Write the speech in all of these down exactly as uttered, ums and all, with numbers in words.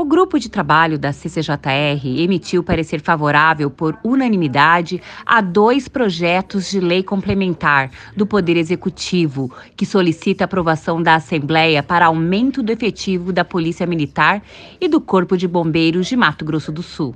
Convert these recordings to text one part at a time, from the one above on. O grupo de trabalho da C C J R emitiu parecer favorável por unanimidade a dois projetos de lei complementar do Poder Executivo, que solicita aprovação da Assembleia para aumento do efetivo da Polícia Militar e do Corpo de Bombeiros de Mato Grosso do Sul.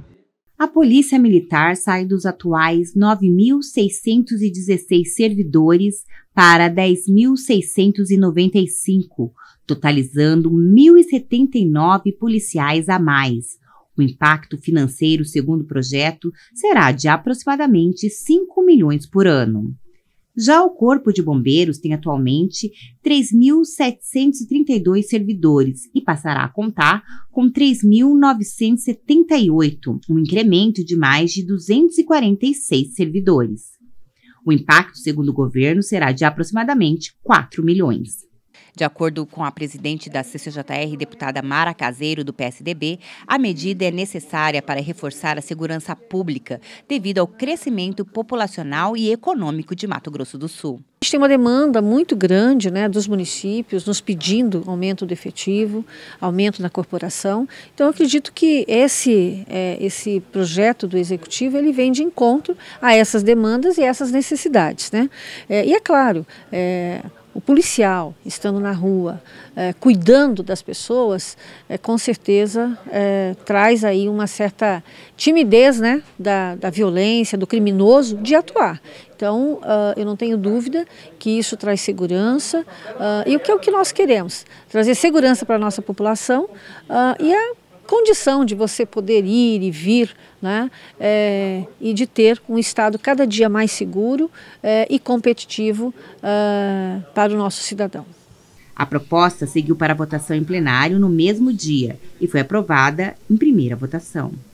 A Polícia Militar sai dos atuais nove mil seiscentos e dezesseis servidores para dez mil seiscentos e noventa e cinco, totalizando mil e setenta e nove policiais a mais. O impacto financeiro, segundo o projeto, será de aproximadamente cinco milhões por ano. Já o Corpo de Bombeiros tem atualmente três mil setecentos e trinta e dois servidores e passará a contar com três mil novecentos e setenta e oito, um incremento de mais de duzentos e quarenta e seis servidores. O impacto, segundo o governo, será de aproximadamente quatro milhões. De acordo com a presidente da C C J R, deputada Mara Caseiro, do P S D B, a medida é necessária para reforçar a segurança pública devido ao crescimento populacional e econômico de Mato Grosso do Sul. A gente tem uma demanda muito grande, né, dos municípios nos pedindo aumento do efetivo, aumento na corporação. Então, eu acredito que esse, é, esse projeto do Executivo ele vem de encontro a essas demandas e essas necessidades, né? É, e é claro, é, o policial, estando na rua, é, cuidando das pessoas, é, com certeza é, traz aí uma certa timidez, né, da, da violência, do criminoso, de atuar. Então, uh, eu não tenho dúvida que isso traz segurança, uh, e o que é o que nós queremos? Trazer segurança para a nossa população, uh, e a condição de você poder ir e vir, né, é, e de ter um Estado cada dia mais seguro é, e competitivo é, para o nosso cidadão. A proposta seguiu para a votação em plenário no mesmo dia e foi aprovada em primeira votação.